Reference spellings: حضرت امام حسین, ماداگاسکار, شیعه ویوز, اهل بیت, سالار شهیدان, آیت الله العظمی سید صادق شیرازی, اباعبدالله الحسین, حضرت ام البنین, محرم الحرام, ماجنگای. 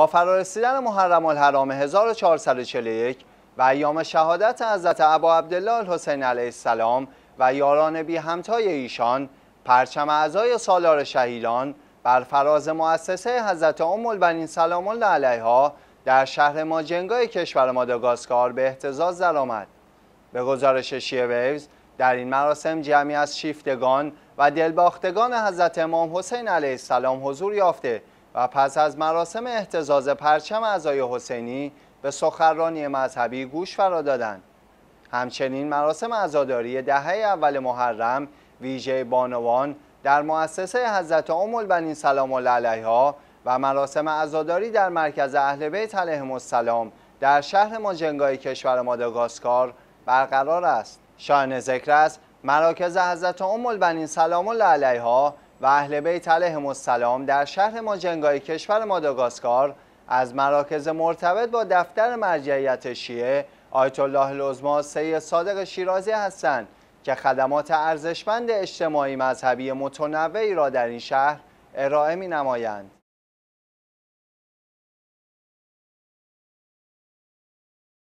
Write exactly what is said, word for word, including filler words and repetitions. با فرارسیدن محرم الحرام هزار و چهارصد و چهل و یک و ایام شهادت حضرت اباعبدالله الحسین علیه السلام و یاران بی همتای ایشان، پرچم اعضای سالار شهیدان بر فراز مؤسسه حضرت ام البنین سلام الله علیها در شهر ماجنگای کشور ماداگاسکار به اهتزاز درآمد. به گزارش شیعه ویوز، در این مراسم جمعی از شیفتگان و دلباختگان حضرت امام حسین علیه السلام حضور یافته و پس از مراسم اهتزاز پرچم اعضای حسینی به سخنرانی مذهبی گوش فرا دادند. همچنین مراسم عزاداری دهه اول محرم ویژه بانوان در مؤسسه حضرت ام البنین سلام الله علیها و مراسم عزاداری در مرکز اهل بیت علیهم السلام در شهر ماجنگای کشور ماداگاسکار برقرار است. شایان ذکر است مراکز حضرت ام البنین سلام الله علیها و اهل بیت علیهم السلام در شهر ماجنگای کشور ماداگاسکار از مراکز مرتبط با دفتر مرجعیت شیعه آیت الله العظمی سید صادق شیرازی هستند که خدمات ارزشمند اجتماعی مذهبی متنوعی را در این شهر ارائه می نمایند.